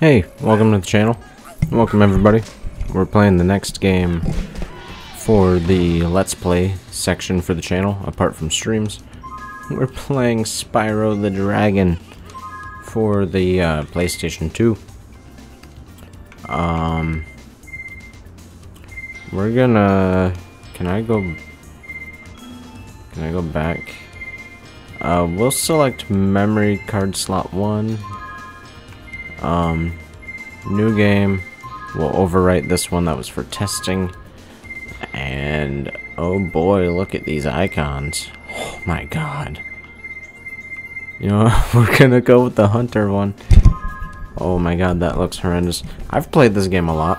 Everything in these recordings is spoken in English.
Hey, welcome to the channel. Welcome everybody. We're playing the next game for the Let's Play section for the channel, apart from streams. We're playing Spyro the Dragon for the PlayStation 2. We're gonna... Can I go back? We'll select memory card slot 1. New game, we'll overwrite this one that was for testing, and oh boy, look at these icons. Oh my god. You know, we're gonna go with the hunter one. Oh my god, that looks horrendous. I've played this game a lot.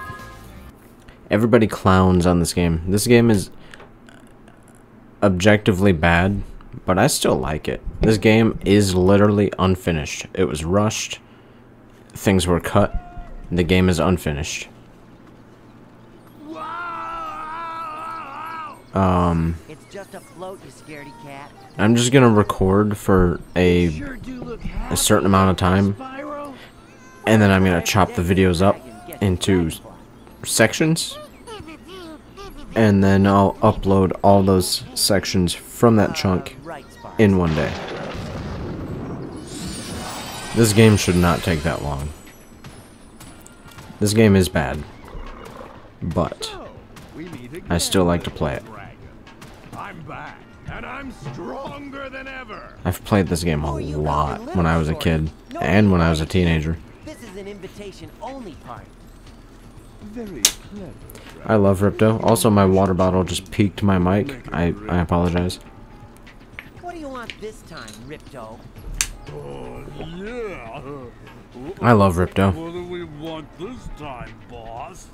Everybody clowns on this game. This game is objectively bad, but I still like it. This game is literally unfinished. It was rushed. Things were cut. The game is unfinished. It's just a float, you scaredy cat. I'm just gonna record for a certain amount of time, and then I'm gonna chop the videos up into sections, and then I'll upload all those sections from that chunk in one day. This game should not take that long. This game is bad, but I still like to play it. I'm back, and I'm stronger than ever. I've played this game a lot when I was a kid and when I was a teenager. This is an invitation only party. Very clever. I love Ripto. Also, my water bottle just peeked my mic. I apologize. What do you want this time, Ripto? Oh, yeah. I love Ripto. What do we want this time, boss?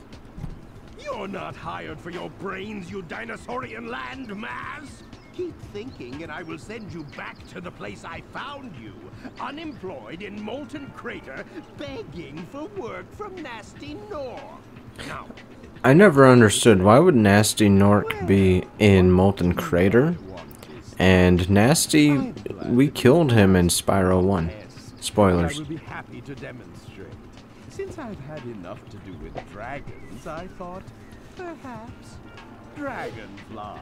You're not hired for your brains, you dinosaurian landmass! Keep thinking, and I will send you back to the place I found you, unemployed in Molten Crater, begging for work from Nasty Nork. Now, I never understood, why would Nasty Nork be in Molten Crater? And Nasty, we killed him in Spyro 1. Spoilers. I would be happy to demonstrate. Since I've had enough to do with dragons, I thought perhaps dragonflies.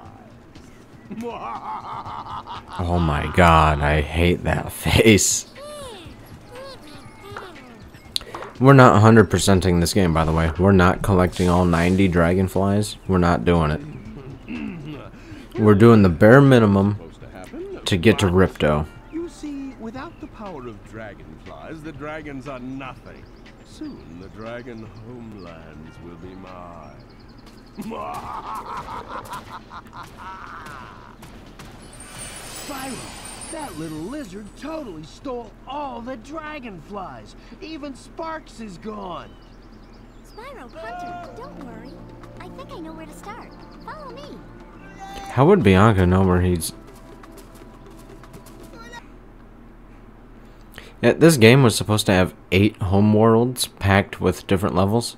Oh my god, I hate that face. We're not 100%ing this game, by the way. We're not collecting all 90 dragonflies. We're not doing it. We're doing the bare minimum to get to Ripto. You see, without the power of dragonflies, the dragons are nothing. Soon the dragon homelands will be mine. Spyro, that little lizard totally stole all the dragonflies. Even Sparks is gone. Spyro, Hunter, don't worry. I think I know where to start. Follow me. How would Bianca know where he's... Yeah, this game was supposed to have 8 homeworlds packed with different levels.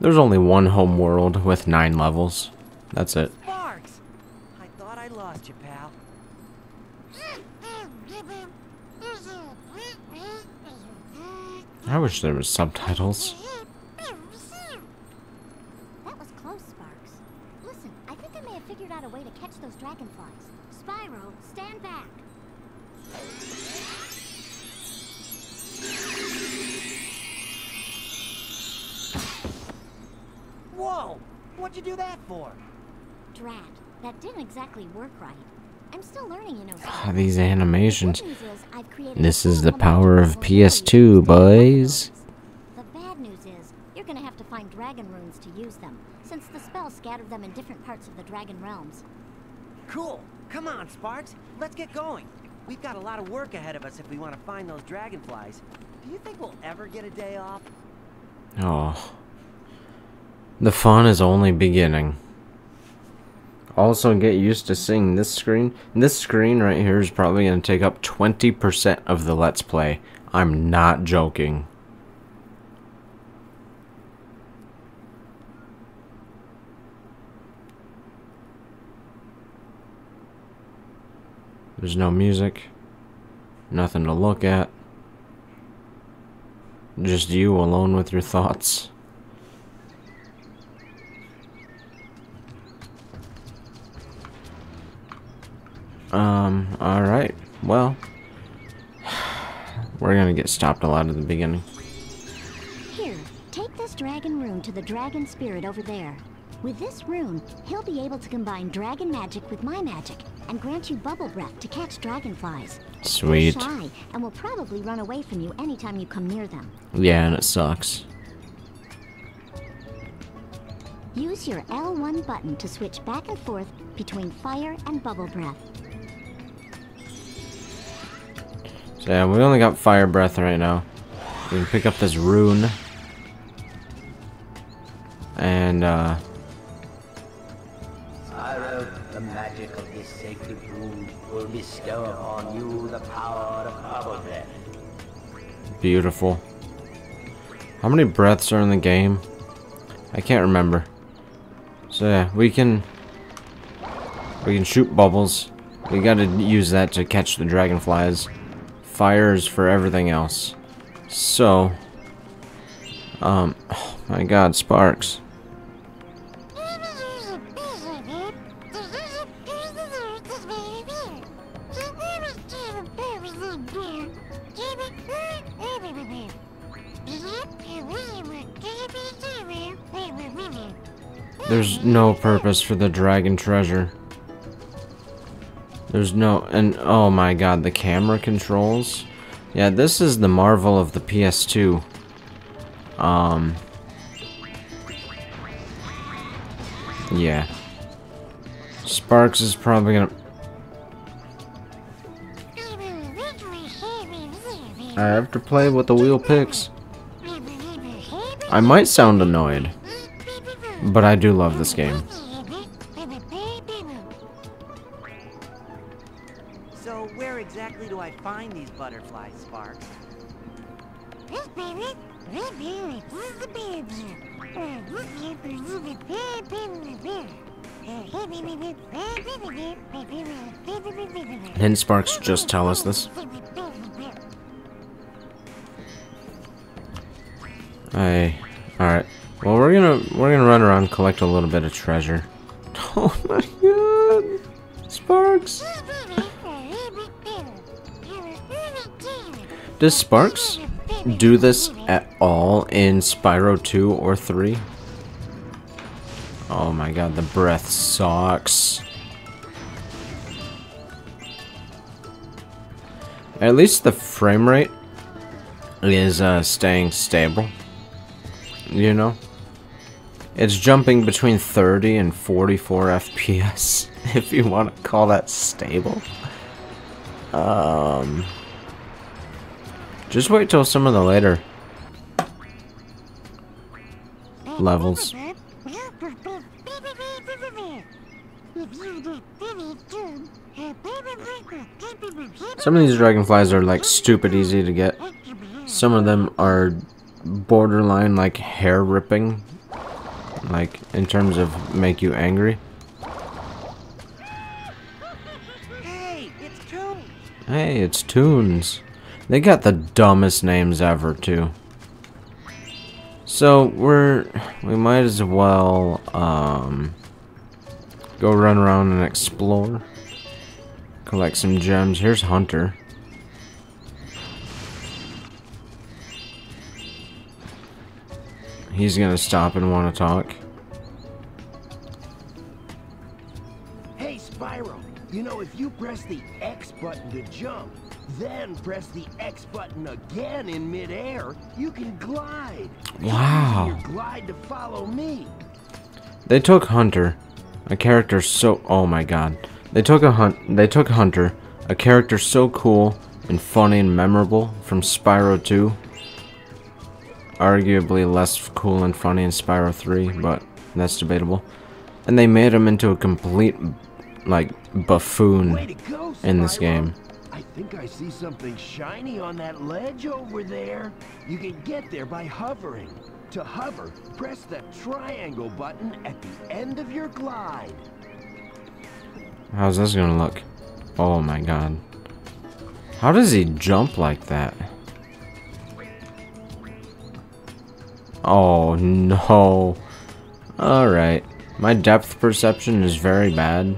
There's only one homeworld with 9 levels. That's it. Sparks! I thought I lost you, pal. I wish there was subtitles. What'd you do that for? Drat, that didn't exactly work right. I'm still learning, you know. Ah, these animations. This is the power of PS2, boys. The bad news is, you're gonna have to find dragon runes to use them, since the spell scattered them in different parts of the dragon realms. Cool. Come on, Sparks. Let's get going. We've got a lot of work ahead of us if we want to find those dragonflies. Do you think we'll ever get a day off? Oh. The fun is only beginning. Also, get used to seeing this screen. This screen right here is probably going to take up 20% of the Let's Play. I'm not joking. There's no music. Nothing to look at. Just you alone with your thoughts. Alright. Well, we're gonna get stopped a lot at the beginning. Here, take this dragon rune to the dragon spirit over there. With this rune, he'll be able to combine dragon magic with my magic and grant you bubble breath to catch dragonflies. Sweet. They're shy and will probably run away from you anytime you come near them. Yeah, and it sucks. Use your L1 button to switch back and forth between fire and bubble breath. So yeah, we only got fire breath right now. We can pick up this rune. And the magic of this sacred rune will bestow upon you the power of bubble breath. Beautiful. How many breaths are in the game? I can't remember. So yeah, we can shoot bubbles. We gotta use that to catch the dragonflies. Fires for everything else. So oh my god, Sparks. There's no purpose for the dragon treasure. There's no, and oh my god, the camera controls. Yeah, this is the marvel of the PS2. Yeah. Sparks is probably gonna... I have to play with the wheel picks. I might sound annoyed, but I do love this game. So where exactly do I find these butterflies, Sparks? Didn't Sparks just tell us this? Alright. Well, we're gonna run around, collect a little bit of treasure. Oh my god, Sparks! Does Sparks do this at all in Spyro 2 or 3? Oh my god, the breath sucks. At least the frame rate is staying stable. You know? It's jumping between 30 and 44 FPS, if you want to call that stable. Just wait till some of the later levels. Some of these dragonflies are like stupid easy to get. Some of them are borderline like hair ripping, like in terms of make you angry. Hey, it's Toons. Hey, it's Toons. They got the dumbest names ever too. So we might as well go run around and explore, collect some gems. Here's Hunter. He's gonna stop and want to talk. Hey Spyro, you know, if you press the X button to jump, then press the X button again in midair, you can glide. Wow. You glide to follow me. They took Hunter, a character so... oh my god. They took Hunter, a character so cool and funny and memorable from Spyro 2. Arguably less cool and funny in Spyro 3, but that's debatable. And they made him into a complete, like, buffoon in this game. I think I see something shiny on that ledge over there. You can get there by hovering. To hover, press the triangle button at the end of your glide. How's this gonna look? Oh my god. How does he jump like that? Oh no. Alright. My depth perception is very bad.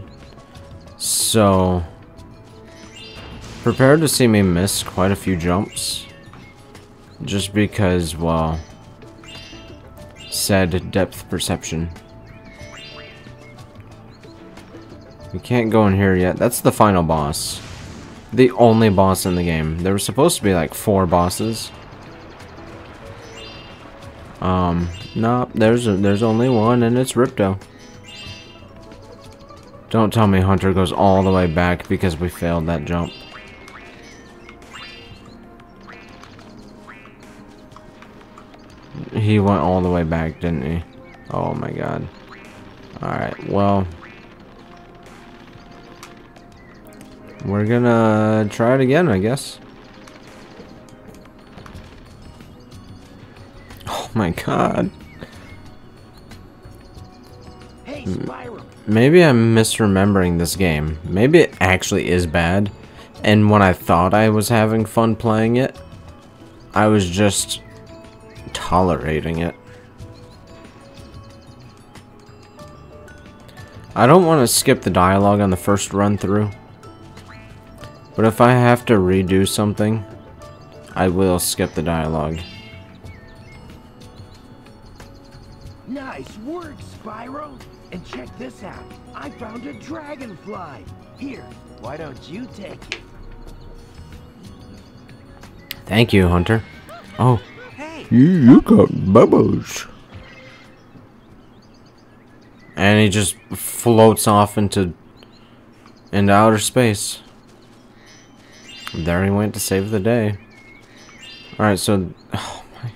So prepare to see me miss quite a few jumps. Just because, well, said depth perception. We can't go in here yet. That's the final boss. The only boss in the game. There were supposed to be like 4 bosses. Nope, there's only one, and it's Ripto. Don't tell me Hunter goes all the way back because we failed that jump. He went all the way back, didn't he? Oh my god. Alright, well, we're gonna try it again, I guess. Oh my god. Hey, Spyro. Maybe I'm misremembering this game. Maybe it actually is bad. And when I thought I was having fun playing it, I was just tolerating it. I don't want to skip the dialogue on the first run through. But if I have to redo something, I will skip the dialogue. Nice work, Spyro! And check this out. I found a dragonfly. Here, why don't you take it? Thank you, Hunter. Oh, hey. You got bubbles. And he just floats off into outer space. There he went to save the day. Alright, so oh my.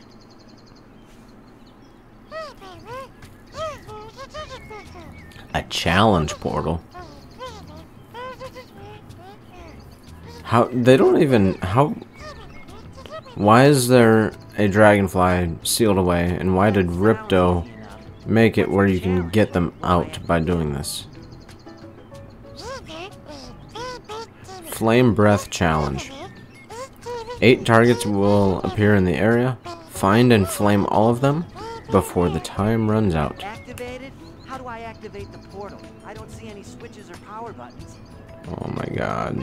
A challenge portal. How they don't even why is there a dragonfly sealed away, and why did Ripto make it where you can get them out by doing this? Flame breath challenge. 8 targets will appear in the area. Find and flame all of them before the time runs out. Activated? How do I activate the portal? I don't see any switches or power buttons. Oh my god.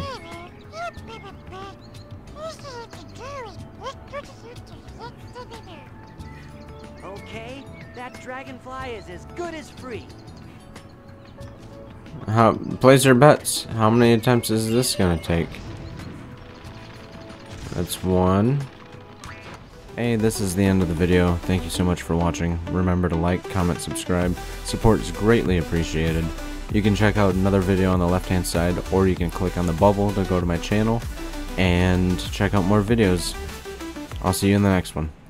Okay, that dragonfly is as good as free. Place your bets. How many attempts is this gonna take? That's 1. Hey, this is the end of the video. Thank you so much for watching. Remember to like, comment, subscribe. Support is greatly appreciated. You can check out another video on the left-hand side, or you can click on the bubble to go to my channel and check out more videos. I'll see you in the next one.